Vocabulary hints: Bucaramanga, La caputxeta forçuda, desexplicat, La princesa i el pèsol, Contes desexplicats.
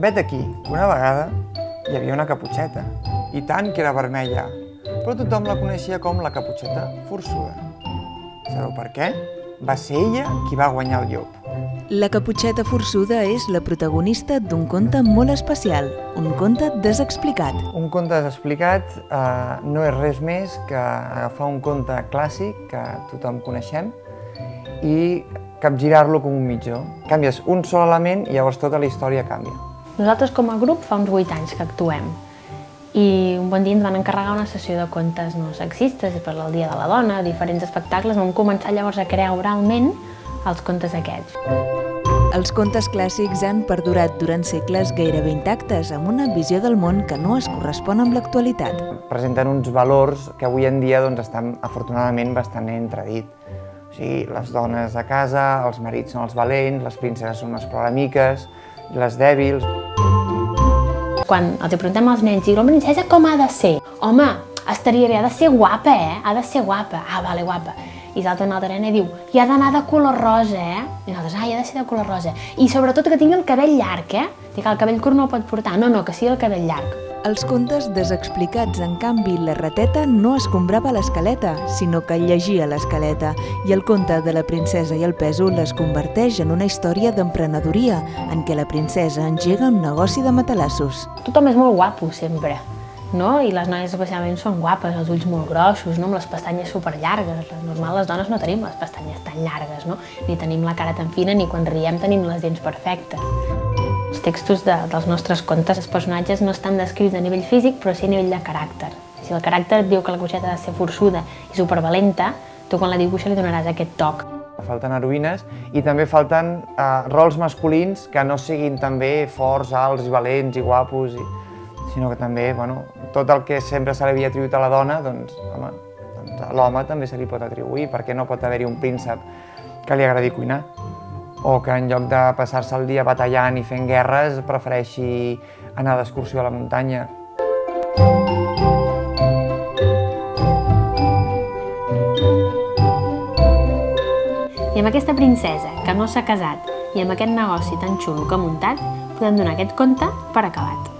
Vet aquí que una vegada hi havia una caputxeta, i tant que era vermella, però tothom la coneixia com la caputxeta forçuda. Sabeu per què? Va ser ella qui va guanyar el llop. La caputxeta forçuda és la protagonista d'un conte molt especial, un conte desexplicat. Un conte desexplicat no és res més que agafar un conte clàssic que tothom coneixem i capgirar-lo com un mitjó. Canvies un sol element i llavors tota la història canvia. Nosaltres com a grup fa uns 8 anys que actuem i un bon dia ens van encarregar una sessió de contes no sexistes per al Dia de la Dona, diferents espectacles, vam començar llavors a crear oralment els contes aquests. Els contes clàssics han perdurat durant segles gairebé intactes amb una visió del món que no es correspon amb l'actualitat. Presenten uns valors que avui en dia estan afortunadament bastant entredit. O sigui, les dones a casa, els marits són els valents, les princeses són les ploramiques, les dèbils... Quan els preguntem als nens, i la princesa com ha de ser? Home, estaria bé, ha de ser guapa, ha de ser guapa. Ah, vale, guapa. I salta una altra nena i diu, i ha d'anar de color rosa, I nosaltres, ah, i ha de ser de color rosa. I sobretot que tingui el cabell llarg, Que el cabell curt no el pot portar, no, que sigui el cabell llarg. Els contes desexplicats, en canvi, la rateta no escombrava l'escaleta, sinó que llegia l'escaleta. I el conte de la princesa i el pèsol es converteix en una història d'emprenedoria, en què la princesa engega un negoci de matalassos. Tothom és molt guapo, sempre. I les noies especialment són guapes, els ulls molt grossos, amb les pestanyes superllargues. Normal, les dones no tenim les pestanyes tan llargues, ni tenim la cara tan fina, ni quan riem tenim les dents perfectes. Els textos dels nostres contes, els personatges no estan descrits a nivell físic, però sí a nivell de caràcter. Si el caràcter et diu que la caputxeta ha de ser forçuda i supervalenta, tu quan la dibuixes li donaràs aquest toc. Falten heroïnes i també falten rols masculins que no siguin també forts, alts, valents i guapos, sinó que també tot el que sempre se l'havia atribuït a la dona, doncs a l'home també se li pot atribuir, perquè no pot haver-hi un príncep que li agradi cuinar, o que en lloc de passar-se el dia batallant i fent guerres prefereixi anar d'excursió a la muntanya. I amb aquesta princesa que no s'ha casat i amb aquest negoci tan xulo que ha muntat podem donar aquest conte per acabat.